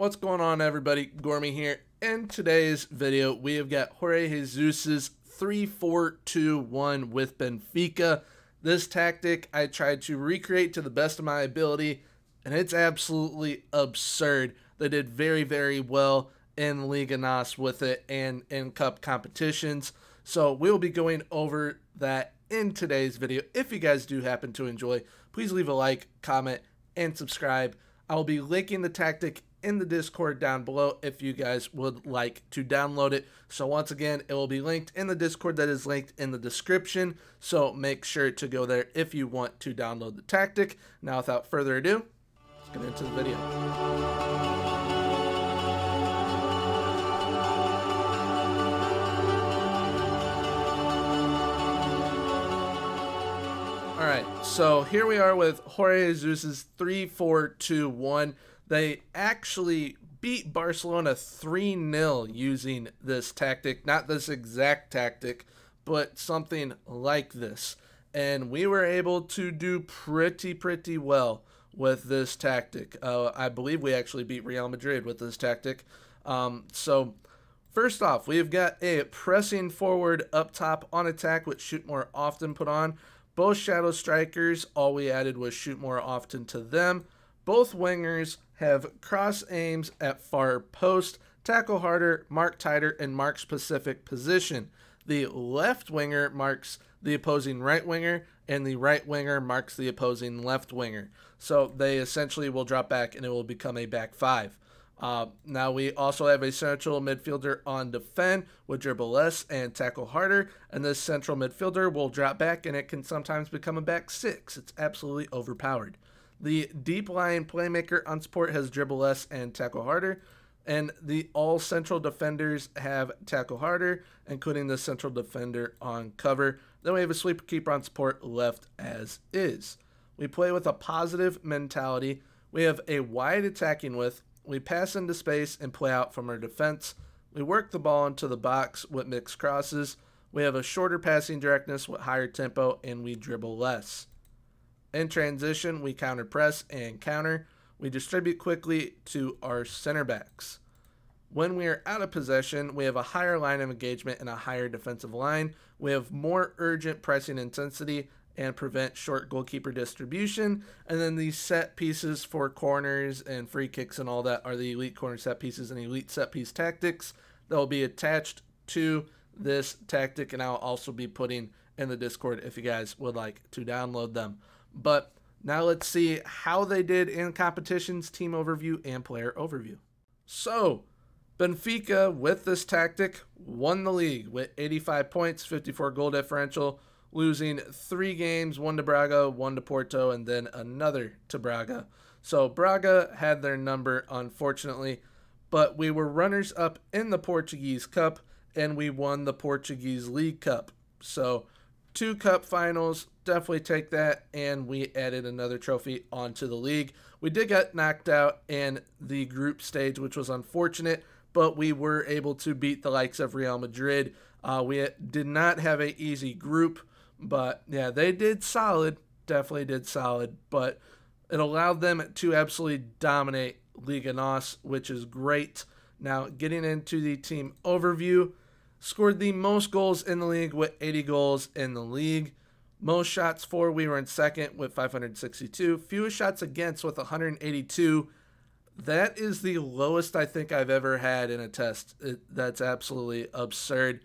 What's going on, everybody? Gormy here. In today's video, we have got Jorge Jesus's 3-4-2-1 with Benfica. This tactic I tried to recreate to the best of my ability, and it's absolutely absurd. They did very, very well in Liga NOS with it and in cup competitions. So we'll be going over that in today's video. If you guys do happen to enjoy, please leave a like, comment, and subscribe. I'll be linking the tactic in the Discord down below if you guys would like to download it. So once again, it will be linked in the Discord that is linked in the description. So make sure to go there if you want to download the tactic. Now, without further ado, let's get into the video. Alright, so here we are with Jorge Jesus' 3-4-2-1. They actually beat Barcelona 3-0 using this tactic. Not this exact tactic, but something like this. And we were able to do pretty well with this tactic. I believe we actually beat Real Madrid with this tactic. So first off, we've got a pressing forward up top on attack, which shoot more often put on. Both shadow strikers, all we added was shoot more often to them. Both wingers have cross aims at far post, tackle harder, mark tighter, and mark specific position. The left winger marks the opposing right winger, and the right winger marks the opposing left winger. So they essentially will drop back and it will become a back five. Now we also have a central midfielder on defend, would dribble less and tackle harder, and this central midfielder will drop back and it can sometimes become a back six. It's absolutely overpowered. The deep line playmaker on support has dribble less and tackle harder, and the all central defenders have tackle harder, including the central defender on cover. Then we have a sweeper keeper on support left as is. We play with a positive mentality. We have a wide attacking width. We pass into space and play out from our defense. We work the ball into the box with mixed crosses. We have a shorter passing directness with higher tempo, and we dribble less. In transition, we counter press and counter. We distribute quickly to our center backs. When we are out of possession, we have a higher line of engagement and a higher defensive line. We have more urgent pressing intensity and prevent short goalkeeper distribution. And then the set pieces for corners and free kicks and all that are the elite corner set pieces and elite set piece tactics that will be attached to this tactic, and I'll also be putting in the Discord if you guys would like to download them. But now let's see how they did in competitions, team overview, and player overview. So Benfica, with this tactic, won the league with 85 points, 54 goal differential, losing 3 games, 1 to Braga, 1 to Porto, and then another to Braga. So Braga had their number, unfortunately, but we were runners-up in the Portuguese Cup, and we won the Portuguese League Cup. So 2 cup finals, definitely take that, and we added another trophy onto the league. We did get knocked out in the group stage, which was unfortunate, but we were able to beat the likes of Real Madrid. We did not have an easy group, but yeah, they did solid, definitely did solid, but it allowed them to absolutely dominate Liga NOS, which is great. Now, getting into the team overview, scored the most goals in the league with 80 goals in the league. Most shots for, we were in second with 562. Fewest shots against with 182. That is the lowest I think I've ever had in a test. That's absolutely absurd.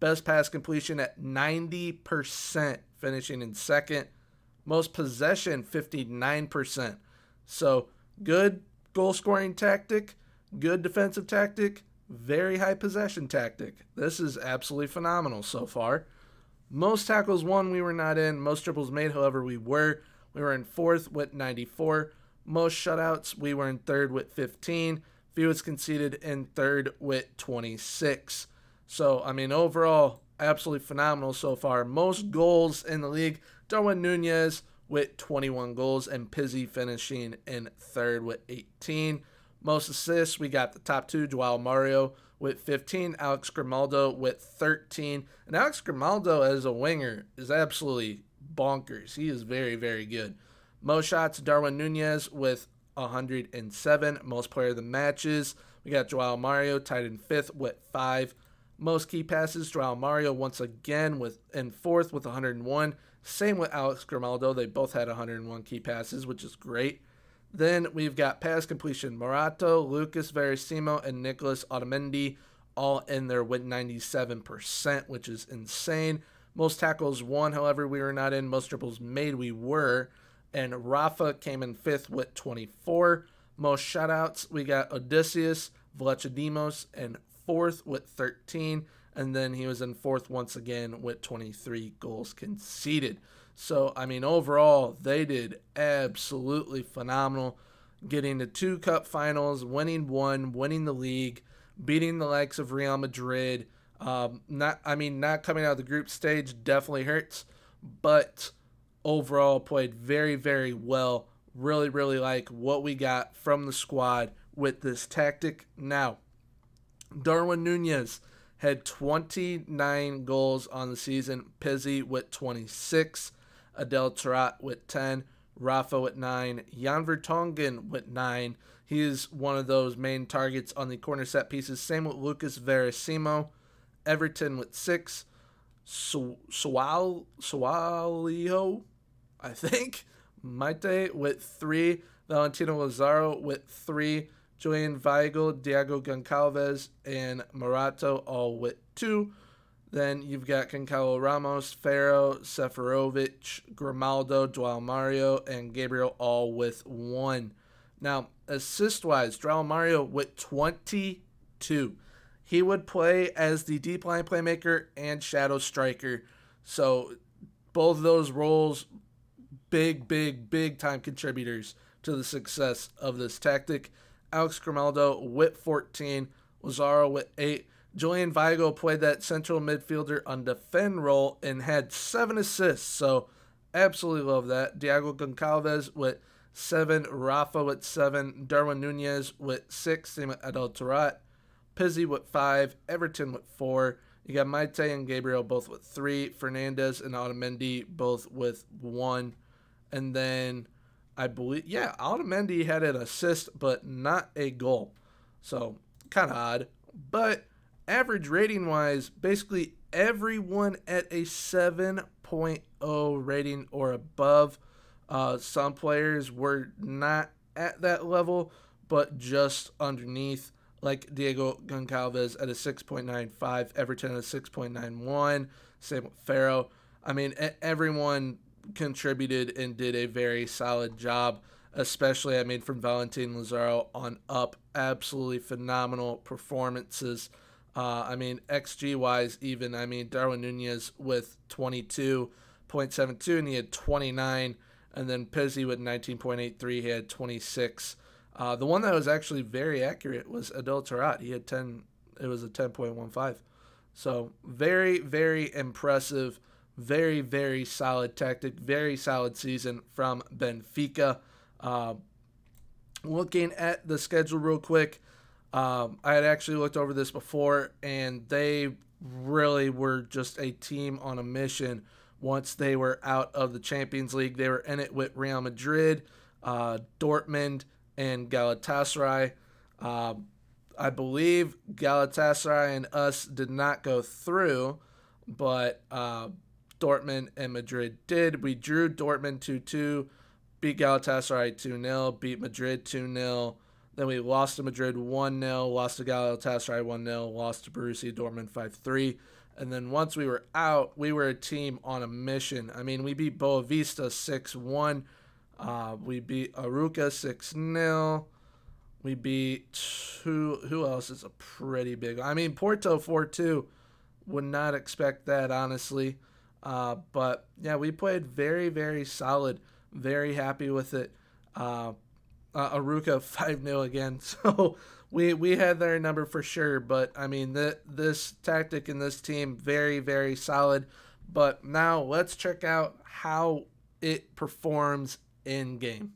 Best pass completion at 90%, finishing in second. Most possession, 59%. So good goal-scoring tactic, good defensive tactic, very high possession tactic. This is absolutely phenomenal so far. Most tackles won, we were not in. Most dribbles made, however, we were. We were in fourth with 94. Most shutouts, we were in third with 15. Fewest conceded in third with 26. So, I mean, overall, absolutely phenomenal so far. Most goals in the league, Darwin Nunez with 21 goals, and Pizzi finishing in third with 18. Most assists, we got the top 2, Joao Mario with 15, Alex Grimaldo with 13. And Alex Grimaldo as a winger is absolutely bonkers. He is very, very good. Most shots, Darwin Nunez with 107. Most player of the matches, we got Joao Mario tied in fifth with 5. Most key passes, Joao Mario once again with in fourth with 101. Same with Alex Grimaldo. They both had 101 key passes, which is great. Then we've got pass completion, Morato, Lucas Verissimo, and Nicholas Otamendi all in there with 97%, which is insane. Most tackles won, however, we were not in. Most dribbles made, we were. And Rafa came in fifth with 24. Most shutouts, we got Odysseus Vlachodimos in fourth with 13. And then he was in fourth once again with 23 goals conceded. So, I mean, overall, they did absolutely phenomenal, getting to 2 cup finals, winning 1, winning the league, beating the likes of Real Madrid. Not coming out of the group stage definitely hurts, but overall played very, very well. Really, really like what we got from the squad with this tactic. Now, Darwin Nunez had 29 goals on the season, Pizzi with 26, Adel Taarabt with 10, Rafa with 9, Jan Vertonghen with 9. He is one of those main targets on the corner set pieces. Same with Lucas Verissimo. Everton with 6. Sualio, I think, Maite with 3. Valentino Lazaro with 3. Julian Weigl, Diego Goncalves, and Morato all with 2. Then you've got Goncalo Ramos, Faro, Sefirovic, Grimaldo, Joao Mario, and Gabriel all with 1. Now, assist-wise, Joao Mario with 22. He would play as the deep line playmaker and shadow striker. So both of those roles, big time contributors to the success of this tactic. Alex Grimaldo with 14, Lazaro with 8. Julian Vigo played that central midfielder on defend role and had 7 assists, so absolutely love that. Diego Goncalves with 7, Rafa with 7, Darwin Nunez with 6, same with Adel Taarabt, Pizzi with 5, Everton with 4, you got Maite and Gabriel both with 3, Fernandez and Otamendi both with 1, and then I believe, yeah, Otamendi had an assist, but not a goal. So, kind of odd. But, average rating-wise, basically everyone at a 7.0 rating or above. Some players were not at that level, but just underneath, like Diego Goncalves at a 6.95, Everton at a 6.91, same with Faro. I mean, everyone contributed and did a very solid job, especially, I mean, from Valentino Lazaro on up. Absolutely phenomenal performances. I mean, XG wise, even, I mean, Darwin Nunez with 22.72 and he had 29, and then Pizzi with 19.83, he had 26. The one that was actually very accurate was Adel Taarabt. He had 10, it was a 10.15. So very, very impressive. Very, very solid tactic. Very solid season from Benfica. Looking at the schedule real quick, I had actually looked over this before, and they really were just a team on a mission once they were out of the Champions League. They were in it with Real Madrid, Dortmund, and Galatasaray. I believe Galatasaray and us did not go through, but Dortmund and Madrid did. We drew Dortmund 2-2, beat Galatasaray 2-0, beat Madrid 2-0. Then we lost to Madrid 1-0, lost to Galatasaray 1-0, lost to Borussia Dortmund 5-3. And then once we were out, we were a team on a mission. I mean, we beat Boa Vista 6-1. We beat Arouca 6-0. We beat who else is a pretty big one? I mean, Porto 4-2. Would not expect that, honestly. But yeah, we played very, very solid. Very happy with it. Arouca 5-0 again. So we had their number for sure. But I mean, this tactic and this team, very, very solid. But now let's check out how it performs in game.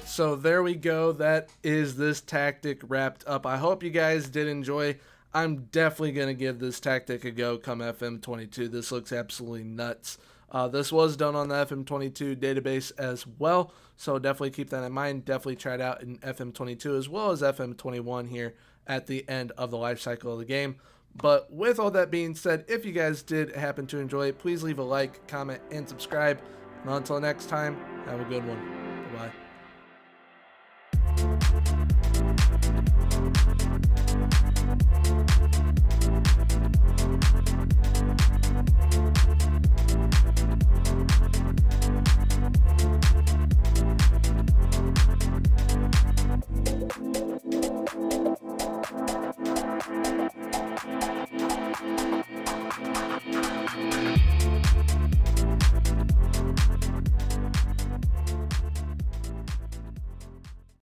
right, so there we go. That is this tactic wrapped up. I hope you guys did enjoy. I'm definitely going to give this tactic a go come FM22. This looks absolutely nuts. This was done on the FM22 database as well, so definitely keep that in mind. Definitely try it out in FM22 as well as FM21 here at the end of the life cycle of the game. But with all that being said, if you guys did happen to enjoy it, please leave a like, comment, and subscribe. And until next time, have a good one.